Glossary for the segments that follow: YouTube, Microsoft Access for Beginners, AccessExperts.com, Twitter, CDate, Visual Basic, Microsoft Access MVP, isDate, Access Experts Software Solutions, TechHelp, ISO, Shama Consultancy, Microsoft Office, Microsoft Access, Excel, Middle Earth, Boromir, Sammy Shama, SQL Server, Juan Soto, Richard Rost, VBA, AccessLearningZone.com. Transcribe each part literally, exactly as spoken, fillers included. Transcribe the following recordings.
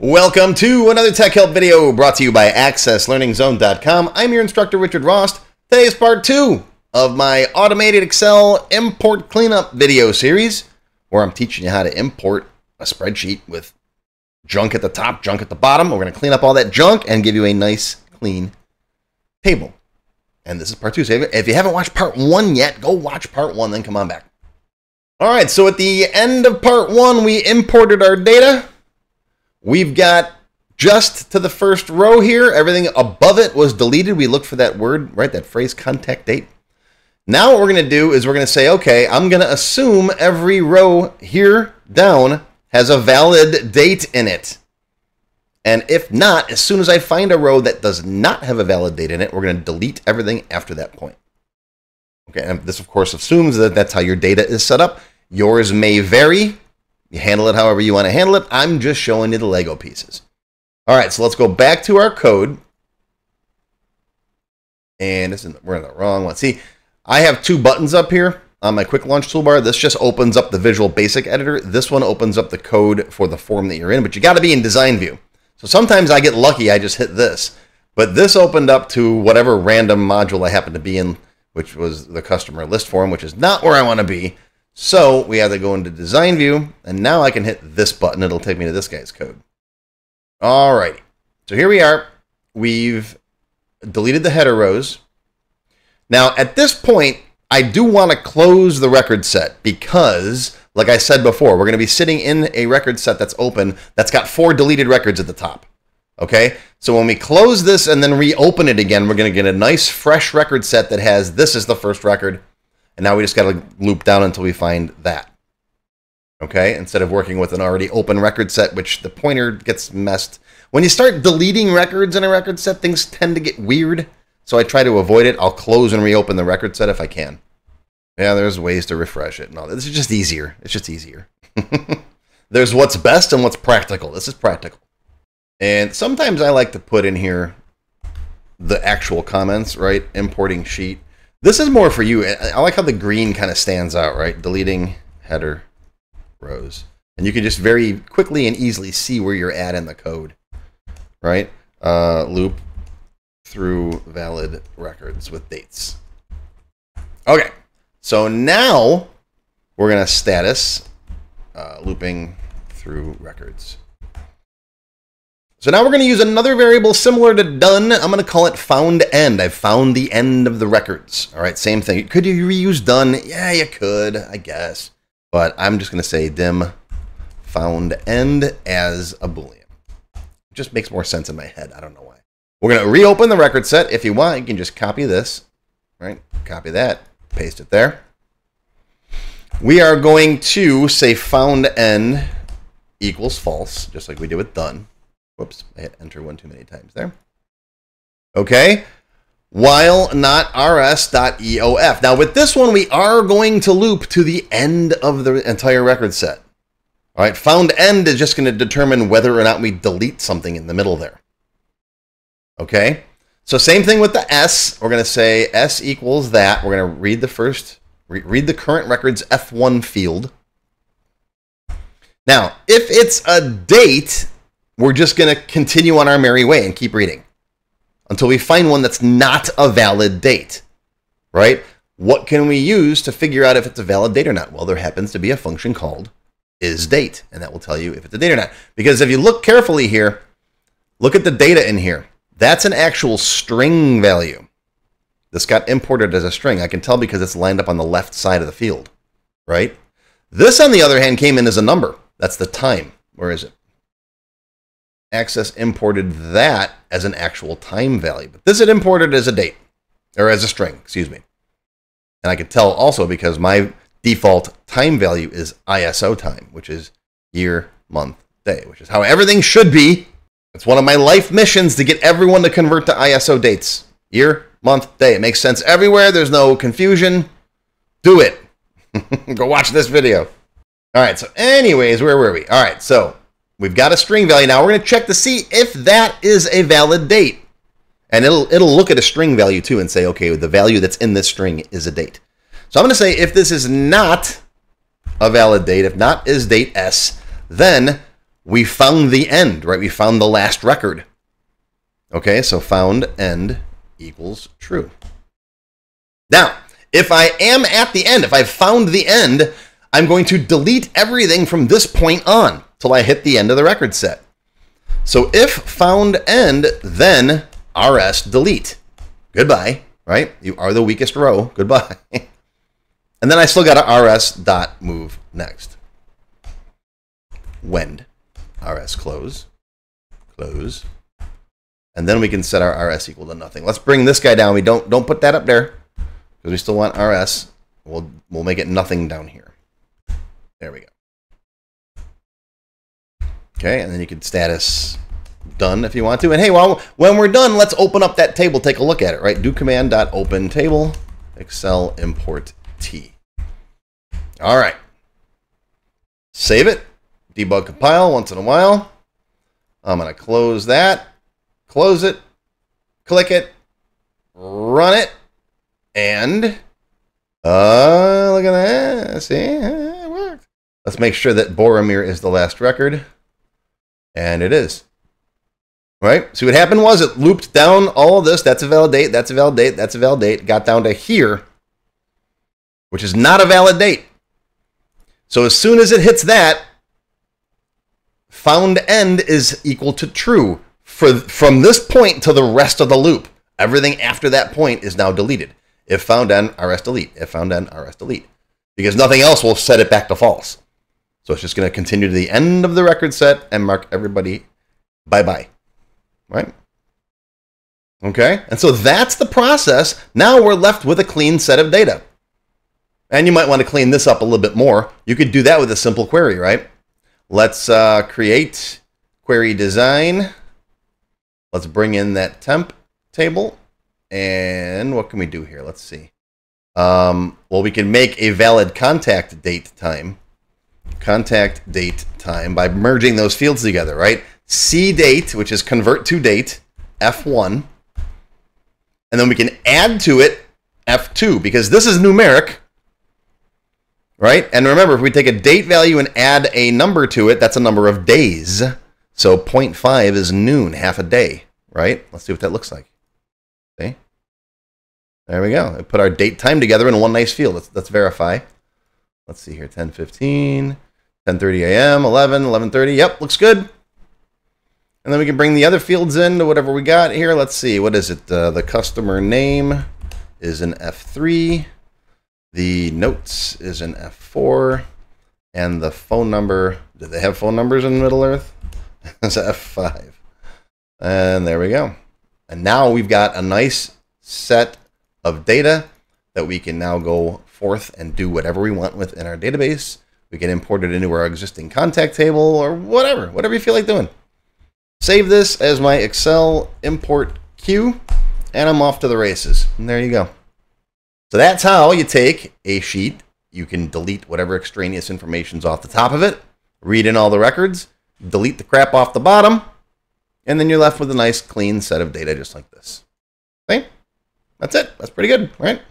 Welcome to another Tech Help video brought to you by Access Learning Zone dot com. I'm your instructor, Richard Rost. Today is part two of my automated Excel import cleanup video series, where I'm teaching you how to import a spreadsheet with junk at the top, junk at the bottom. We're going to clean up all that junk and give you a nice, clean table. And this is part two. So if you haven't watched part one yet, go watch part one, then come on back. All right, so at the end of part one, we imported our data. We've got just to the first row here. Everything above it was deleted. We looked for that word, right? That phrase, contact date. Now what we're going to do is we're going to say, okay, I'm going to assume every row here down has a valid date in it. And if not, as soon as I find a row that does not have a valid date in it, we're going to delete everything after that point. Okay, and this, of course, assumes that that's how your data is set up. Yours may vary. You handle it however you want to handle it. I'm just showing you the Lego pieces. All right, so let's go back to our code. And this is, we're in the wrong one. See, I have two buttons up here on my quick launch toolbar. This just opens up the Visual Basic editor. This one opens up the code for the form that you're in, but you got to be in design view. So sometimes I get lucky, I just hit this. But this opened up to whatever random module I happen to be in, which was the customer list form, which is not where I want to be. So we have to go into design view, and now I can hit this button. It'll take me to this guy's code. All right, so here we are. We've deleted the header rows. Now at this point, I do want to close the record set because, like I said before, we're going to be sitting in a record set that's open, that's got four deleted records at the top. Okay, so when we close this and then reopen it again, we're going to get a nice fresh record set that has this as the first record. And now we just got to loop down until we find that. Okay, instead of working with an already open record set, which the pointer gets messed. When you start deleting records in a record set, things tend to get weird. So I try to avoid it. I'll close and reopen the record set if I can. Yeah, there's ways to refresh it. No, this is just easier. It's just easier. There's what's best and what's practical. This is practical. And sometimes I like to put in here the actual comments, right? Importing sheet. This is more for you. I like how the green kind of stands out, right? Deleting header rows. And you can just very quickly and easily see where you're at in the code, right? Uh, loop through valid records with dates. Okay, so now we're going to status uh, looping through records. So now we're going to use another variable similar to done. I'm going to call it found end. I've found the end of the records. All right, same thing. Could you reuse done? Yeah, you could, I guess. But I'm just going to say dim found end as a Boolean. It just makes more sense in my head. I don't know why. We're going to reopen the record set. If you want, you can just copy this, right? Copy that, paste it there. We are going to say found end equals false, just like we did with done. Whoops, I hit enter one too many times there. Okay, while not rs.eof. Now with this one, we are going to loop to the end of the entire record set. All right, found end is just going to determine whether or not we delete something in the middle there. Okay, so same thing with the S. We're going to say S equals that. We're going to read the first, re read the current record's F one field. Now, if it's a date, we're just going to continue on our merry way and keep reading until we find one that's not a valid date, right? What can we use to figure out if it's a valid date or not? Well, there happens to be a function called isDate, and that will tell you if it's a date or not. Because if you look carefully here, look at the data in here. That's an actual string value. This got imported as a string. I can tell because it's lined up on the left side of the field, right? This, on the other hand, came in as a number. That's the time. Where is it? Access imported that as an actual time value, but this it imported as a date or as a string, excuse me. And I can tell also because my default time value is I S O time, which is year, month, day, which is how everything should be. It's one of my life missions to get everyone to convert to I S O dates, year, month, day. It makes sense everywhere. There's no confusion. Do it. Go watch this video. All right. So anyways, where were we? All right. So we've got a string value. Now we're going to check to see if that is a valid date. And it'll, it'll look at a string value too and say, okay, the value that's in this string is a date. So I'm going to say if this is not a valid date, if not is date S, then we found the end, right? We found the last record. Okay, so found end equals true. Now, if I am at the end, if I've found the end, I'm going to delete everything from this point on till I hit the end of the record set. So if found end, then R S delete. Goodbye, right? You are the weakest row. Goodbye. And then I still got a R S.move next. When R S close, close. And then we can set our R S equal to nothing. Let's bring this guy down. We don't don't put that up there because we still want R S. We'll we'll make it nothing down here. There we go. Okay, and then you can status done if you want to. And hey, well, when we're done, let's open up that table, take a look at it, right? Do command.open table, Excel import T. All right. Save it. Debug compile once in a while. I'm going to close that, close it, click it, run it, and uh, look at that. See, it worked. Let's make sure that Boromir is the last record, and it is. All right. See what happened was it looped down all of this. That's a valid date. That's a valid date. That's a valid date. Got down to here, which is not a valid date. So as soon as it hits that, found end is equal to true for from this point to the rest of the loop. Everything after that point is now deleted. If found end, R S delete. If found end, R S delete. Because nothing else will set it back to false. So it's just going to continue to the end of the record set and mark everybody bye-bye. Right? Okay? And so that's the process. Now we're left with a clean set of data. And you might want to clean this up a little bit more. You could do that with a simple query, right? Let's uh, create query design. Let's bring in that temp table. And what can we do here? Let's see. Um, well, we can make a valid contact date time. Contact date time by merging those fields together, right? CDate, which is convert to date, F one. And then we can add to it F two because this is numeric. Right? And remember, if we take a date value and add a number to it, that's a number of days. So zero point five is noon, half a day, right? Let's see what that looks like. See? There we go. I put our date time together in one nice field. Let's, let's verify. Let's see here, ten fifteen, ten thirty a m, eleven, eleven thirty. Yep, looks good. And then we can bring the other fields in to whatever we got here. Let's see. What is it? Uh, the customer name is an F three. The notes is an F four, and the phone number, do they have phone numbers in Middle Earth? It's F five. And there we go. And now we've got a nice set of data that we can now go forth and do whatever we want with in our database. We can import it into our existing contact table or whatever, whatever you feel like doing. Save this as my Excel import queue, and I'm off to the races. And there you go. So that's how you take a sheet. You can delete whatever extraneous information's off the top of it, read in all the records, delete the crap off the bottom, and then you're left with a nice clean set of data just like this. Okay? That's it. That's pretty good, right?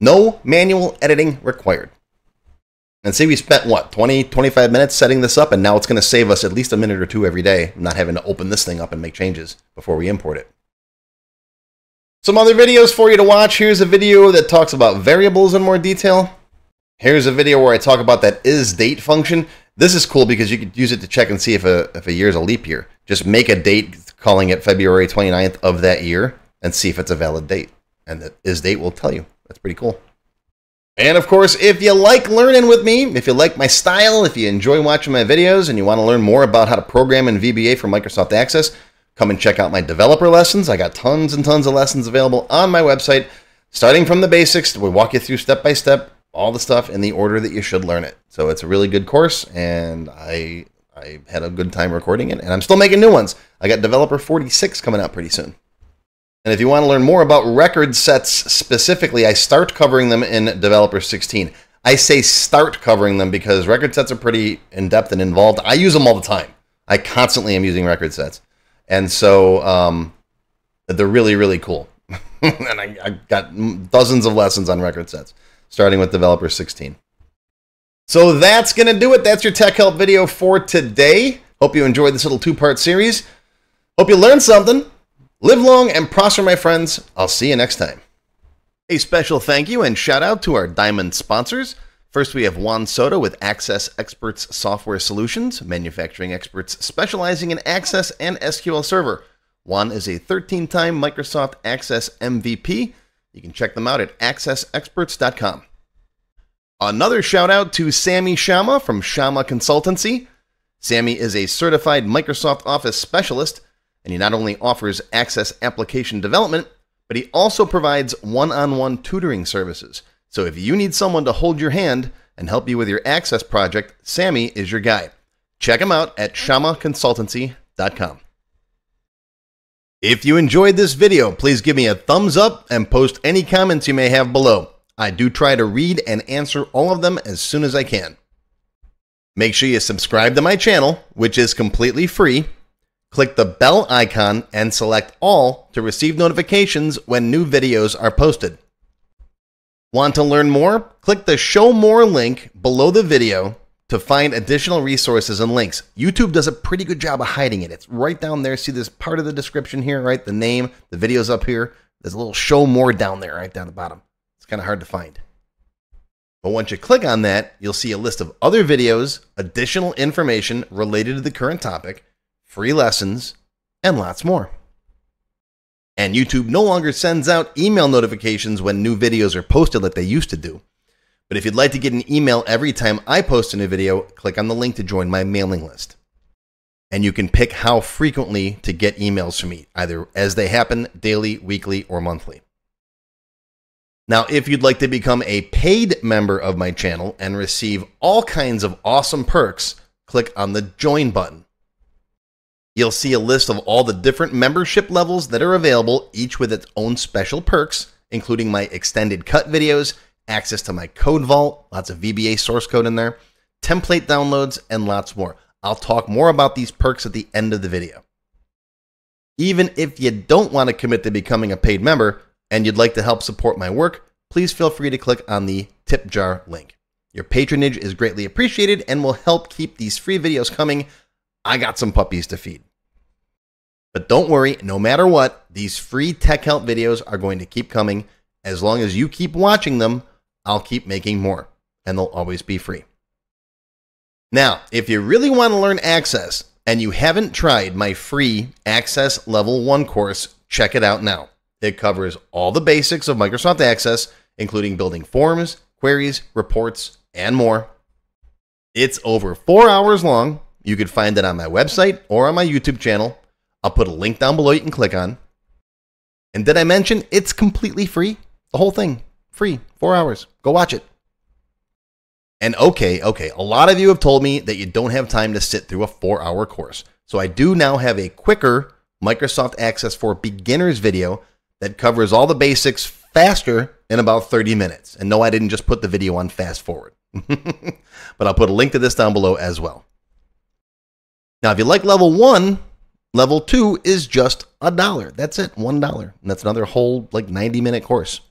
No manual editing required. And see, we spent, what, twenty, twenty-five minutes setting this up, and now it's going to save us at least a minute or two every day, not having to open this thing up and make changes before we import it. Some other videos for you to watch. Here's a video that talks about variables in more detail. Here's a video where I talk about that isDate function. This is cool because you could use it to check and see if a, if a year's a leap year. Just make a date calling it February twenty-ninth of that year and see if it's a valid date. And that isDate will tell you. That's pretty cool. And of course, if you like learning with me, if you like my style, if you enjoy watching my videos and you want to learn more about how to program in V B A for Microsoft Access, come and check out my developer lessons. I got tons and tons of lessons available on my website, starting from the basics. We walk you through step by step, all the stuff in the order that you should learn it. So it's a really good course, and I I had a good time recording it, and I'm still making new ones. I got Developer forty-six coming out pretty soon. And if you want to learn more about record sets specifically, I start covering them in Developer sixteen. I say start covering them because record sets are pretty in-depth and involved. I use them all the time. I constantly am using record sets. And so um, they're really, really cool. And I, I got dozens of lessons on record sets, starting with Developer sixteen. So that's going to do it. That's your Tech Help video for today. Hope you enjoyed this little two-part series. Hope you learned something. Live long and prosper, my friends. I'll see you next time. A special thank you and shout out to our Diamond sponsors. First, we have Juan Soto with Access Experts Software Solutions, manufacturing experts specializing in Access and S Q L Server. Juan is a thirteen-time Microsoft Access M V P. You can check them out at Access Experts dot com. Another shout out to Sammy Shama from Shama Consultancy. Sammy is a certified Microsoft Office specialist, and he not only offers Access application development, but he also provides one-on-one tutoring services. So if you need someone to hold your hand and help you with your Access project, Sammy is your guy. Check him out at Shama Consultancy dot com. If you enjoyed this video, please give me a thumbs up and post any comments you may have below. I do try to read and answer all of them as soon as I can. Make sure you subscribe to my channel, which is completely free. Click the bell icon and select all to receive notifications when new videos are posted. Want to learn more? Click the Show More link below the video to find additional resources and links. YouTube does a pretty good job of hiding it. It's right down there. See this part of the description here, right? The name, the video's up here. There's a little Show More down there, right down the bottom. It's kind of hard to find. But once you click on that, you'll see a list of other videos, additional information related to the current topic, free lessons, and lots more. And YouTube no longer sends out email notifications when new videos are posted like they used to do. But if you'd like to get an email every time I post a new video, click on the link to join my mailing list. And you can pick how frequently to get emails from me, either as they happen, daily, weekly, or monthly. Now, if you'd like to become a paid member of my channel and receive all kinds of awesome perks, click on the Join button. You'll see a list of all the different membership levels that are available, each with its own special perks, including my extended cut videos, access to my code vault, lots of V B A source code in there, template downloads, and lots more. I'll talk more about these perks at the end of the video. Even if you don't want to commit to becoming a paid member and you'd like to help support my work, please feel free to click on the tip jar link. Your patronage is greatly appreciated and will help keep these free videos coming. I got some puppies to feed. But don't worry, no matter what, these free tech help videos are going to keep coming. As long as you keep watching them, I'll keep making more, and they'll always be free. Now, if you really want to learn Access, and you haven't tried my free Access Level one course, check it out now. It covers all the basics of Microsoft Access, including building forms, queries, reports, and more. It's over four hours long. You can find it on my website or on my YouTube channel. I'll put a link down below you can click on. And did I mention it's completely free? The whole thing, free, four hours. Go watch it. And okay, okay, a lot of you have told me that you don't have time to sit through a four-hour course. So I do now have a quicker Microsoft Access for Beginners video that covers all the basics faster in about thirty minutes. And no, I didn't just put the video on fast forward. But I'll put a link to this down below as well. Now, if you like level one, level two is just a dollar. That's it, one dollar. And that's another whole like ninety minute course.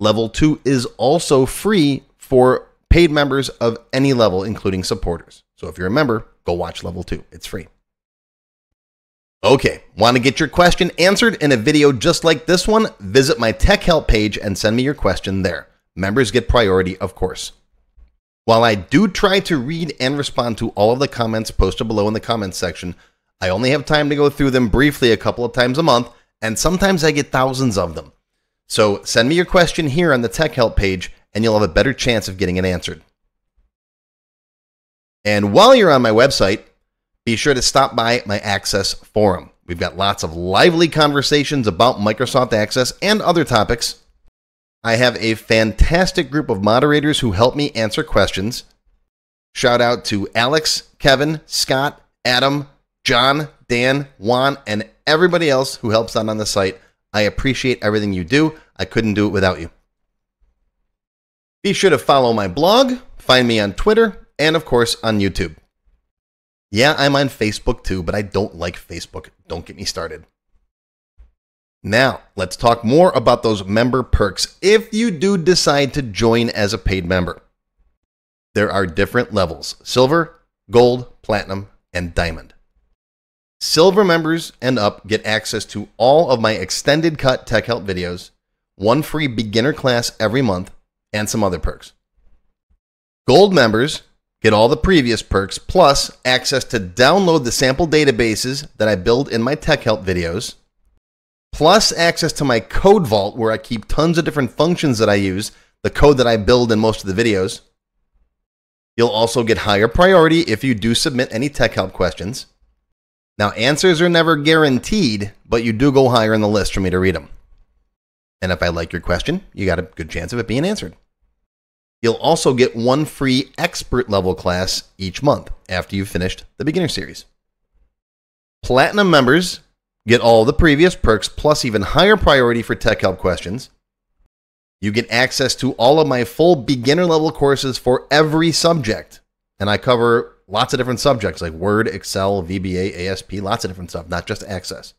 Level two is also free for paid members of any level, including supporters. So if you're a member, go watch level two. It's free. Okay, want to get your question answered in a video just like this one? Visit my tech help page and send me your question there. Members get priority, of course. While I do try to read and respond to all of the comments posted below in the comments section, I only have time to go through them briefly a couple of times a month, and sometimes I get thousands of them. So send me your question here on the tech help page, and you'll have a better chance of getting it answered. And while you're on my website, be sure to stop by my Access forum. We've got lots of lively conversations about Microsoft Access and other topics. I have a fantastic group of moderators who help me answer questions. Shout out to Alex, Kevin, Scott, Adam, John, Dan, Juan, and everybody else who helps out on the site. I appreciate everything you do. I couldn't do it without you. Be sure to follow my blog, find me on Twitter, and of course on YouTube. Yeah, I'm on Facebook too, but I don't like Facebook. Don't get me started. Now, let's talk more about those member perks if you do decide to join as a paid member. There are different levels: silver, gold, platinum, and Diamond. Silver members and up get access to all of my extended cut tech help videos, one free beginner class every month, and some other perks. Gold members get all the previous perks, plus access to download the sample databases that I build in my tech help videos, plus access to my code vault where I keep tons of different functions that I use, the code that I build in most of the videos. You'll also get higher priority if you do submit any tech help questions. Now, answers are never guaranteed, but you do go higher in the list for me to read them. And if I like your question, you got a good chance of it being answered. You'll also get one free expert level class each month after you've finished the beginner series. Platinum members get all the previous perks, plus even higher priority for tech help questions. You get access to all of my full beginner level courses for every subject. And I cover lots of different subjects like Word, Excel, V B A, A S P, lots of different stuff, not just Access.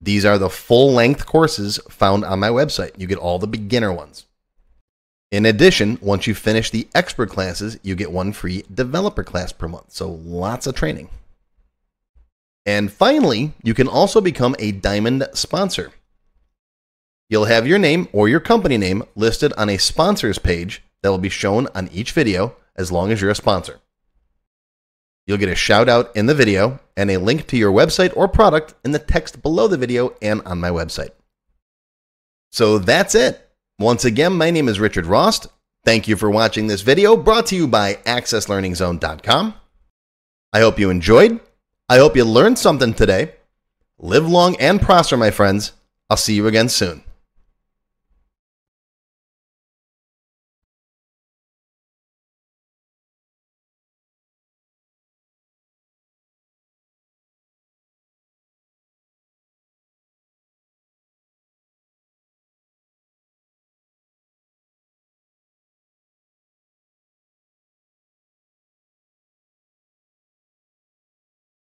These are the full length courses found on my website. You get all the beginner ones. In addition, once you finish the expert classes, you get one free developer class per month. So lots of training. And finally, you can also become a Diamond sponsor. You'll have your name or your company name listed on a sponsors page that will be shown on each video as long as you're a sponsor. You'll get a shout out in the video and a link to your website or product in the text below the video and on my website. So that's it. Once again, my name is Richard Rost. Thank you for watching this video brought to you by Access Learning Zone dot com. I hope you enjoyed. I hope you learned something today. Live long and prosper, my friends. I'll see you again soon.